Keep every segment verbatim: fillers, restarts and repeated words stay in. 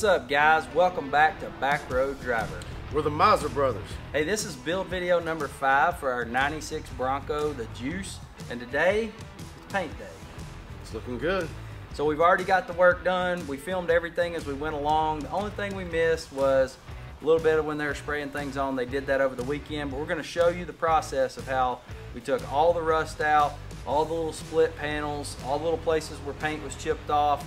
What's up, guys? Welcome back to Backroad Driver. We're the Mizer Brothers. Hey, this is build video number five for our ninety-six Bronco, the Juice, and today it's paint day. It's looking good. So we've already got the work done. We filmed everything as we went along. The only thing we missed was a little bit of when they were spraying things on. They did that over the weekend, but we're going to show you the process of how we took all the rust out, all the little split panels, all the little places where paint was chipped off,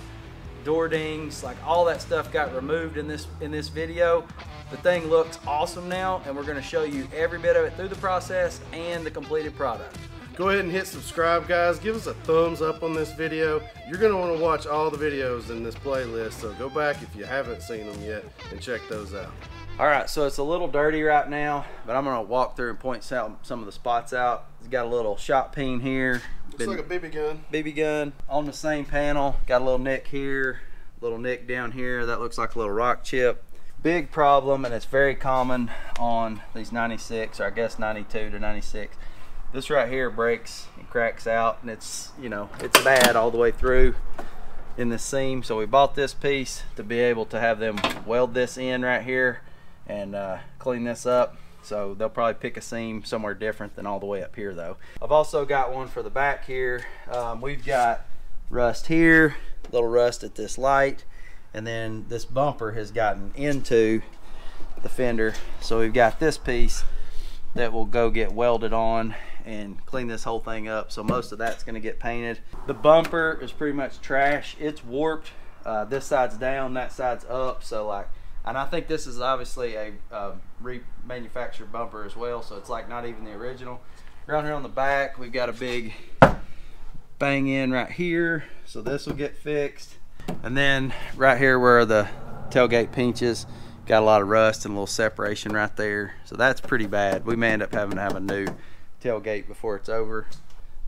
door dings, like all that stuff got removed in this in this video. The thing looks awesome now, and we're going to show you every bit of it through the process and the completed product. Go ahead and hit subscribe, guys. Give us a thumbs up on this video. You're going to want to watch all the videos in this playlist, so go back if you haven't seen them yet and check those out. All right, so it's a little dirty right now, but I'm going to walk through and point out some of the spots out. It's got a little shot peen here. Looks like a B B gun. B B gun on the same panel. Got a little nick here, little nick down here. That looks like a little rock chip. Big problem, and it's very common on these ninety-six, or I guess ninety-two to ninety-six. This right here breaks and cracks out, and it's, you know, it's bad all the way through in the seam. So we bought this piece to be able to have them weld this in right here and uh, clean this up. So they'll probably pick a seam somewhere different than all the way up here though. I've also got one for the back here. Um, we've got rust here, a little rust at this light, and then this bumper has gotten into the fender. So we've got this piece that will go get welded on and clean this whole thing up. So most of that's gonna get painted. The bumper is pretty much trash. It's warped. Uh, this side's down, that side's up. So like, and I think this is obviously a uh, remanufactured bumper as well. So it's like not even the original. Around here on the back, we've got a big bang in right here. So this will get fixed. And then right here where the tailgate pinches, got a lot of rust and a little separation right there. So that's pretty bad. We may end up having to have a new tailgate before it's over.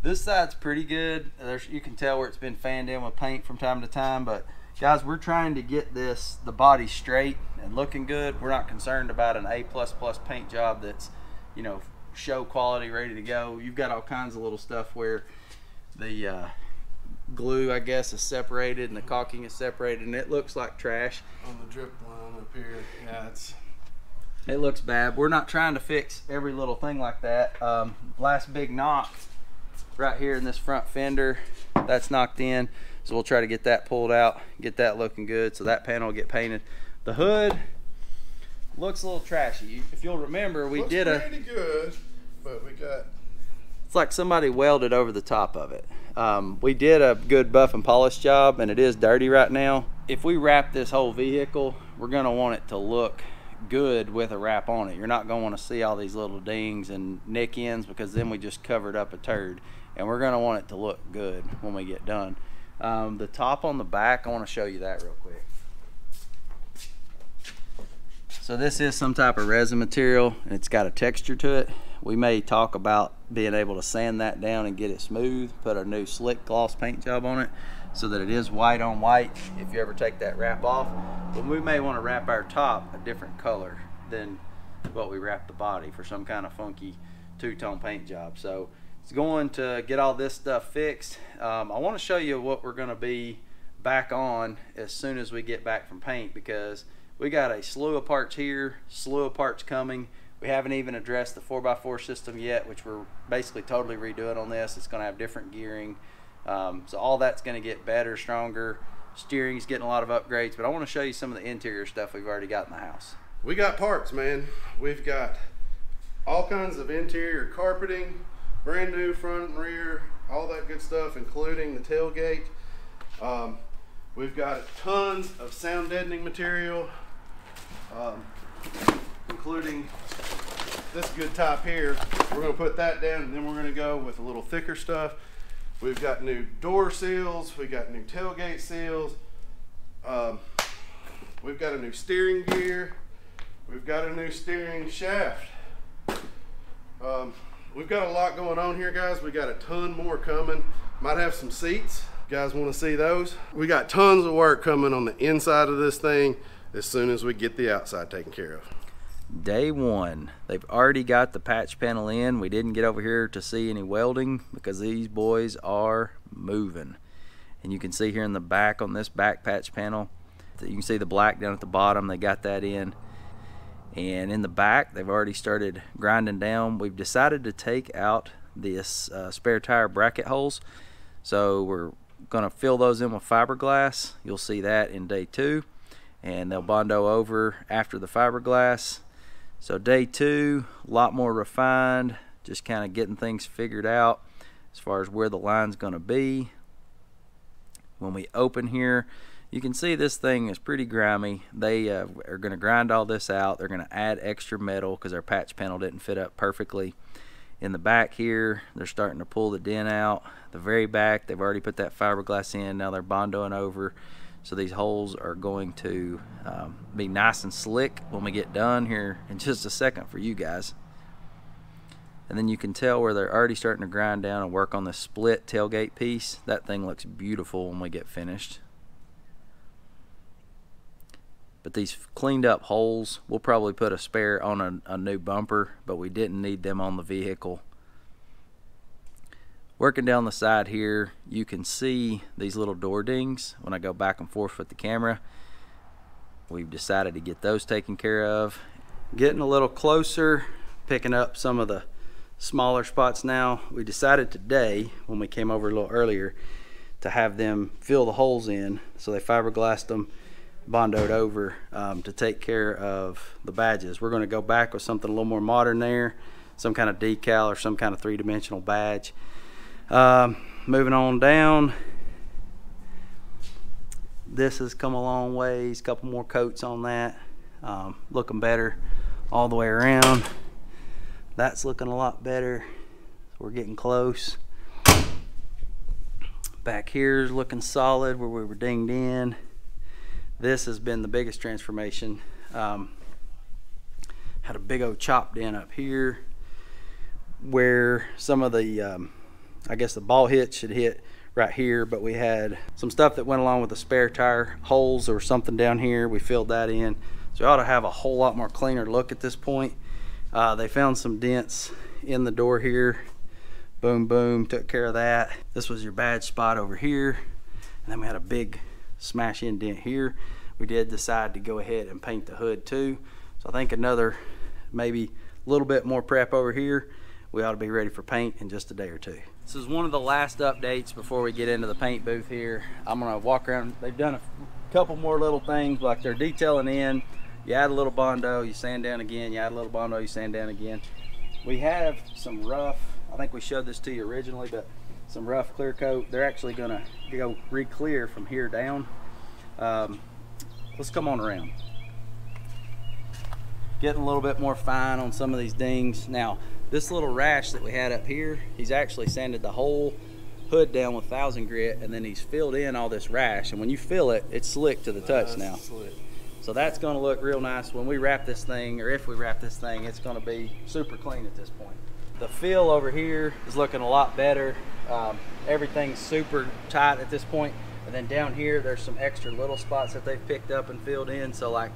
This side's pretty good. There's, you can tell where it's been fanned in with paint from time to time, but guys, we're trying to get this, the body straight and looking good. We're not concerned about an A plus plus paint job that's, you know, show quality, ready to go. You've got all kinds of little stuff where the uh, glue, I guess, is separated and the caulking is separated and it looks like trash. On the drip line up here, yeah, it's... it looks bad. We're not trying to fix every little thing like that. Um, last big knock right here in this front fender, that's knocked in. So we'll try to get that pulled out, get that looking good. So that panel will get painted. The hood looks a little trashy. If you'll remember, we looks did a... pretty good, but we got... it's like somebody welded over the top of it. Um, we did a good buff and polish job, and it is dirty right now. If we wrap this whole vehicle, we're gonna want it to look good with a wrap on it. You're not going to want to see all these little dings and nick ends, because then we just covered up a turd, and we're going to want it to look good when we get done. Um, the top on the back, I want to show you that real quick. So this is some type of resin material, and it's got a texture to it. We may talk about being able to sand that down and get it smooth, put a new slick gloss paint job on it so that it is white on white if you ever take that wrap off. But we may want to wrap our top a different color than what we wrap the body for some kind of funky two-tone paint job. So it's going to get all this stuff fixed. Um, I want to show you what we're going to be back on as soon as we get back from paint, because we got a slew of parts here, slew of parts coming. We haven't even addressed the four by four system yet, which we're basically totally redoing on this. It's going to have different gearing. Um, so all that's going to get better, stronger. Steering's getting a lot of upgrades, but I want to show you some of the interior stuff we've already got in the house. We got parts, man. We've got all kinds of interior carpeting, brand new front and rear, all that good stuff, including the tailgate. Um, we've got tons of sound deadening material, um, including this good type here. We're going to put that down, and then we're going to go with a little thicker stuff. We've got new door seals, we've got new tailgate seals, um, we've got a new steering gear, we've got a new steering shaft. Um, we've got a lot going on here, guys. We got a ton more coming. Might have some seats. You guys want to see those? We got tons of work coming on the inside of this thing as soon as we get the outside taken care of. Day one, they've already got the patch panel in. We didn't get over here to see any welding because these boys are moving. And you can see here in the back on this back patch panel, the, you can see the black down at the bottom, they got that in. And in the back, they've already started grinding down. We've decided to take out this uh, spare tire bracket holes. So we're gonna fill those in with fiberglass. You'll see that in day two. And they'll Bondo over after the fiberglass. So day two, a lot more refined, just kind of getting things figured out as far as where the line's gonna be. When we open here, you can see this thing is pretty grimy. They uh, are going to grind all this out. They're going to add extra metal because our patch panel didn't fit up perfectly. In the back here, they're starting to pull the dent out. The very back, they've already put that fiberglass in. Now they're Bondoing over. So these holes are going to um, be nice and slick when we get done here in just a second for you guys. And then you can tell where they're already starting to grind down and work on the split tailgate piece. That thing looks beautiful when we get finished. But these cleaned up holes, we'll probably put a spare on a, a new bumper, but we didn't need them on the vehicle. Working down the side here, you can see these little door dings. When I go back and forth with the camera, we've decided to get those taken care of. Getting a little closer, picking up some of the smaller spots now. We decided today, when we came over a little earlier, to have them fill the holes in. So they fiberglassed them, Bondoed over um, to take care of the badges. We're going to go back with something a little more modern there, some kind of decal or some kind of three-dimensional badge. Um, moving on down, this has come a long ways, a couple more coats on that, um, looking better all the way around. That's looking a lot better. We're getting close. Back here's looking solid where we were dinged in. This has been the biggest transformation. Um, had a big old chop den up here where some of the, um, I guess the ball hit should hit right here, but we had some stuff that went along with the spare tire holes or something down here. We filled that in. So we ought to have a whole lot more cleaner look at this point. Uh, they found some dents in the door here. Boom, boom, took care of that. This was your badge spot over here. And then we had a big smash indent here. We did decide to go ahead and paint the hood too, so I think another maybe a little bit more prep over here, we ought to be ready for paint in just a day or two. This is one of the last updates before we get into the paint booth here. I'm gonna walk around. They've done a couple more little things, like they're detailing in. You add a little Bondo, you sand down again, you add a little Bondo, you sand down again. We have some rough, I think we showed this to you originally, but some rough clear coat. They're actually gonna go re-clear from here down. Um, let's come on around. Getting a little bit more fine on some of these dings. Now, this little rash that we had up here, he's actually sanded the whole hood down with thousand grit, and then he's filled in all this rash. And when you feel it, it's slick to the touch now. Slick. So that's gonna look real nice when we wrap this thing, or if we wrap this thing, it's gonna be super clean at this point. The fill over here is looking a lot better. Um, everything's super tight at this point. And then down here, there's some extra little spots that they've picked up and filled in. So like,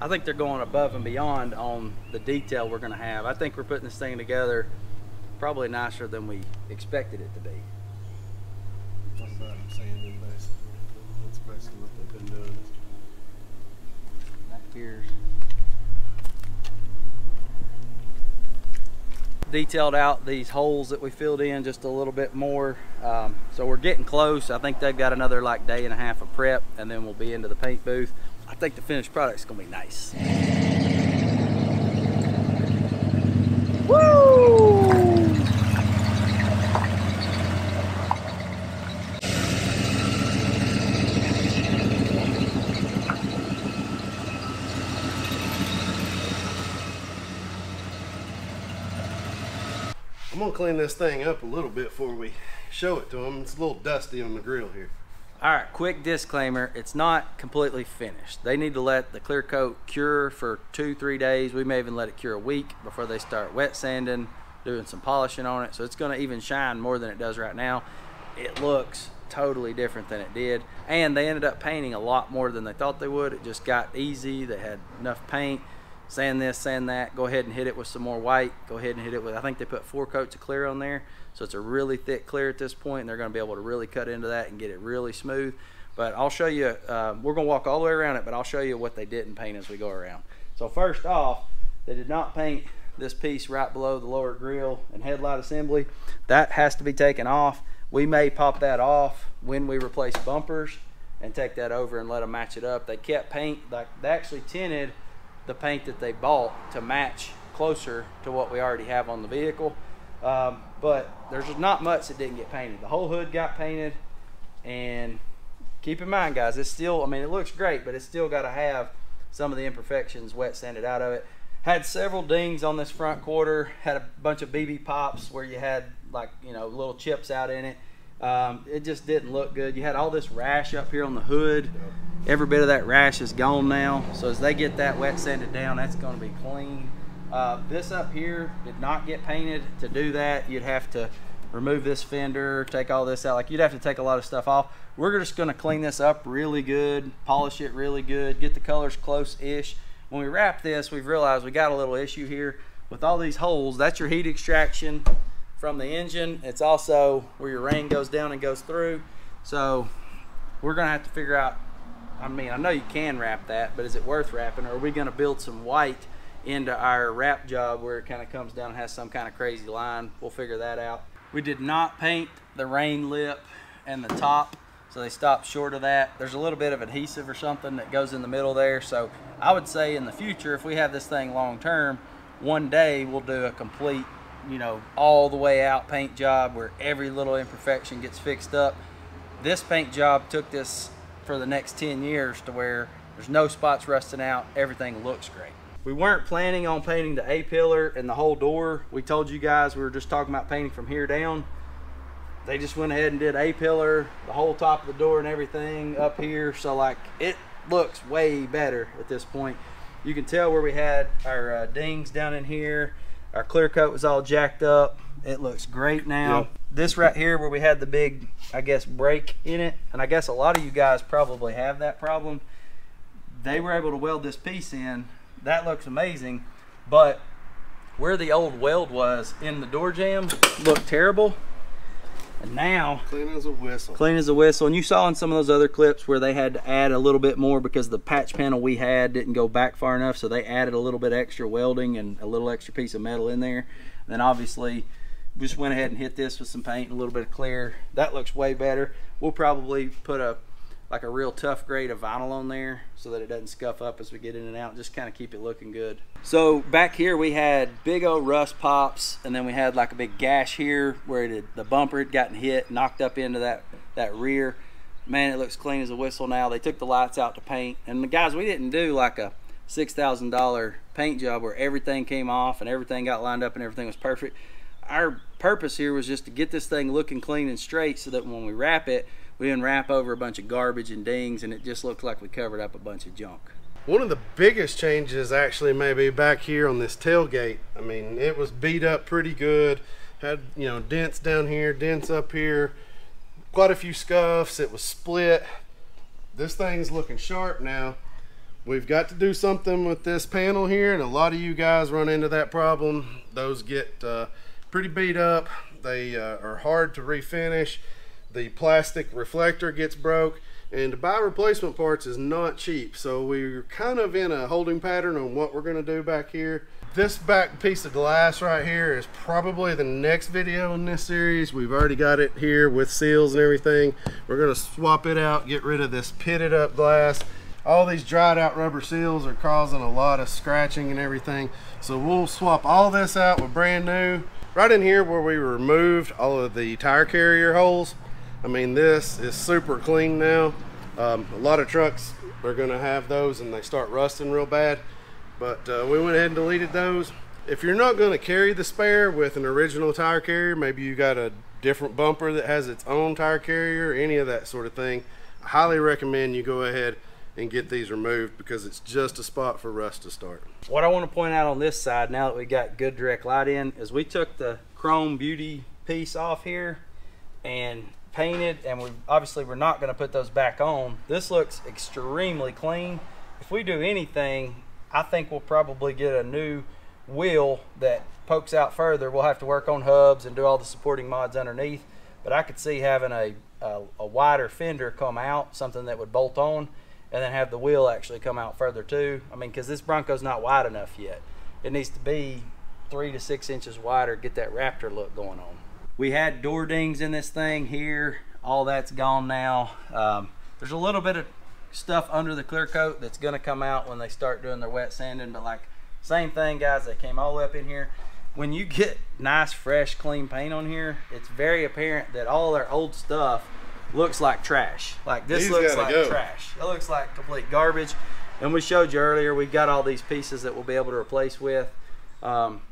I think they're going above and beyond on the detail we're gonna have. I think we're putting this thing together probably nicer than we expected it to be. That's what I'm saying, basically. That's basically what they've been doing. Back here. Detailed out these holes that we filled in just a little bit more. Um, so we're getting close. I think they've got another like day and a half of prep, and then we'll be into the paint booth. I think the finished product's gonna be nice. Woo! I'm gonna clean this thing up a little bit before we show it to them. It's a little dusty on the grill here. All right, quick disclaimer, it's not completely finished. They need to let the clear coat cure for two, three days. We may even let it cure a week before they start wet sanding, doing some polishing on it. So it's gonna even shine more than it does right now. It looks totally different than it did. And they ended up painting a lot more than they thought they would. It just got easy, they had enough paint. Sand this, sand that, go ahead and hit it with some more white, go ahead and hit it with, I think they put four coats of clear on there, so it's a really thick clear at this point, and they're gonna be able to really cut into that and get it really smooth. But I'll show you, uh, we're gonna walk all the way around it, but I'll show you what they didn't paint as we go around. So first off, they did not paint this piece right below the lower grille and headlight assembly. That has to be taken off. We may pop that off when we replace bumpers and take that over and let them match it up. They kept paint, like they actually tinted the paint that they bought to match closer to what we already have on the vehicle. Um, but there's not much that didn't get painted. The whole hood got painted, and keep in mind, guys, it's still, I mean, it looks great, but it's still got to have some of the imperfections wet sanded out of it. Had several dings on this front quarter, had a bunch of B B pops where you had, like, you know, little chips out in it. Um, it just didn't look good. You had all this rash up here on the hood. Every bit of that rash is gone now. So as they get that wet sanded down, that's going to be clean. Uh, this up here did not get painted. To do that, you'd have to remove this fender, take all this out. Like, you'd have to take a lot of stuff off. We're just going to clean this up really good, polish it really good, get the colors close-ish. When we wrap this, we've realized we got a little issue here with all these holes. That's your heat extraction from the engine. It's also where your rain goes down and goes through. So we're gonna have to figure out, I mean, I know you can wrap that, but is it worth wrapping, or are we gonna build some white into our wrap job where it kind of comes down and has some kind of crazy line? We'll figure that out. We did not paint the rain lip and the top, so they stopped short of that. There's a little bit of adhesive or something that goes in the middle there. So I would say in the future, if we have this thing long term, one day we'll do a complete, you know, all the way out paint job where every little imperfection gets fixed up. This paint job took this for the next ten years to where there's no spots rusting out, everything looks great. We weren't planning on painting the A-pillar and the whole door. We told you guys we were just talking about painting from here down. They just went ahead and did A-pillar, the whole top of the door and everything up here. So like, it looks way better at this point. You can tell where we had our uh, dings down in here. Our clear coat was all jacked up. It looks great now. Yep. This right here where we had the big, I guess, break in it, and I guess a lot of you guys probably have that problem. They were able to weld this piece in. That looks amazing, but where the old weld was in the door jamb looked terrible. And now, clean as a whistle. Clean as a whistle. And you saw in some of those other clips where they had to add a little bit more because the patch panel we had didn't go back far enough. So they added a little bit extra welding and a little extra piece of metal in there. And then obviously we just went ahead and hit this with some paint and a little bit of clear. That looks way better. We'll probably put a like a real tough grade of vinyl on there so that it doesn't scuff up as we get in and out. Just kind of keep it looking good. So back here we had big old rust pops, and then we had like a big gash here where it had, the bumper had gotten hit, knocked up into that, that rear. Man, it looks clean as a whistle now. They took the lights out to paint. And the guys, we didn't do like a six thousand dollar paint job where everything came off and everything got lined up and everything was perfect. Our purpose here was just to get this thing looking clean and straight so that when we wrap it, we didn't wrap over a bunch of garbage and dings, and it just looked like we covered up a bunch of junk. One of the biggest changes actually maybe back here on this tailgate. I mean, it was beat up pretty good. Had, you know, dents down here, dents up here, quite a few scuffs. It was split. This thing's looking sharp now. We've got to do something with this panel here, and a lot of you guys run into that problem. Those get uh, pretty beat up. They uh, are hard to refinish. The plastic reflector gets broke, and to buy replacement parts is not cheap. So we're kind of in a holding pattern on what we're gonna do back here. This back piece of glass right here is probably the next video in this series. We've already got it here with seals and everything. We're gonna swap it out, get rid of this pitted up glass. All these dried out rubber seals are causing a lot of scratching and everything. So we'll swap all this out with brand new. Right in here where we removed all of the tire carrier holes, I mean, this is super clean now. Um, a lot of trucks are gonna have those and they start rusting real bad, but uh, we went ahead and deleted those. If you're not gonna carry the spare with an original tire carrier, maybe you got a different bumper that has its own tire carrier, any of that sort of thing, I highly recommend you go ahead and get these removed because it's just a spot for rust to start. What I wanna point out on this side now that we got good direct light in is we took the chrome beauty piece off here and painted, and we obviously we're not going to put those back on. This looks extremely clean. If we do anything, I think we'll probably get a new wheel that pokes out further. We'll have to work on hubs and do all the supporting mods underneath, but I could see having a a, a wider fender come out, something that would bolt on, and then have the wheel actually come out further too. I mean, because this Bronco's not wide enough yet. It needs to be three to six inches wider, get that Raptor look going on. We had door dings in this thing here. All that's gone now. Um, there's a little bit of stuff under the clear coat that's gonna come out when they start doing their wet sanding, but like, same thing guys, they came all up in here. When you get nice, fresh, clean paint on here, it's very apparent that all their old stuff looks like trash. Like this He's looks like go. trash. It looks like complete garbage. And we showed you earlier, we've got all these pieces that we'll be able to replace with. Um,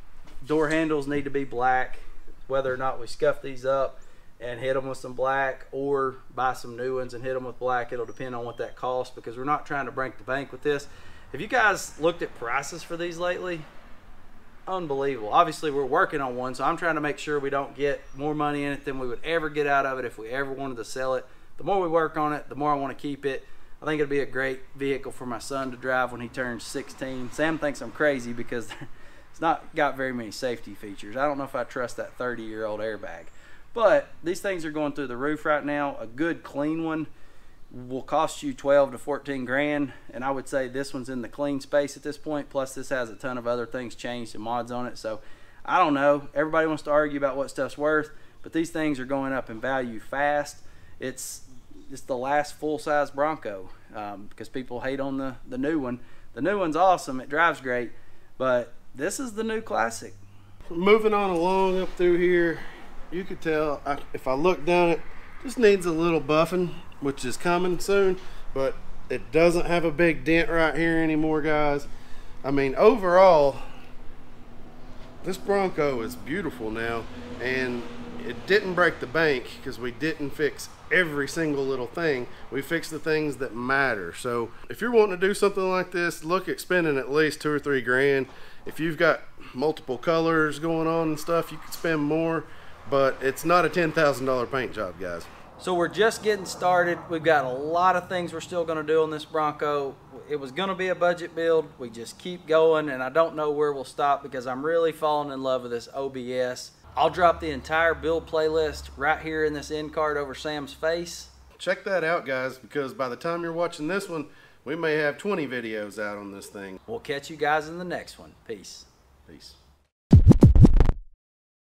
door handles need to be black, whether or not we scuff these up and hit them with some black or buy some new ones and hit them with black. It'll depend on what that costs, because we're not trying to break the bank with this. Have you guys looked at prices for these lately? Unbelievable. Obviously we're working on one, so I'm trying to make sure we don't get more money in it than we would ever get out of it if we ever wanted to sell it. The more we work on it, the more I want to keep it. I think it'll be a great vehicle for my son to drive when he turns sixteen. Sam thinks I'm crazy because it's not got very many safety features. I don't know if I trust that thirty year old airbag. But these things are going through the roof right now. A good clean one will cost you twelve to fourteen grand, and I would say this one's in the clean space at this point. Plus this has a ton of other things changed and mods on it, so I don't know. Everybody wants to argue about what stuff's worth, but these things are going up in value fast. It's it's the last full-size Bronco, um, because people hate on the the new one. The new one's awesome, it drives great, but this is the new classic. Moving on along up through here, you could tell I, if I look down it just needs a little buffing, which is coming soon, but it doesn't have a big dent right here anymore, guys. I mean, overall, this Bronco is beautiful now, and it didn't break the bank because we didn't fix every single little thing. We fixed the things that matter. So if you're wanting to do something like this, look at spending at least two or three grand. If you've got multiple colors going on and stuff, you could spend more, but it's not a ten thousand dollar paint job, guys. So we're just getting started. We've got a lot of things we're still gonna do on this Bronco. It was gonna be a budget build. We just keep going, and I don't know where we'll stop because I'm really falling in love with this O B S. I'll drop the entire build playlist right here in this end card over Sam's face. Check that out, guys, because by the time you're watching this one, we may have twenty videos out on this thing. We'll catch you guys in the next one. Peace. Peace.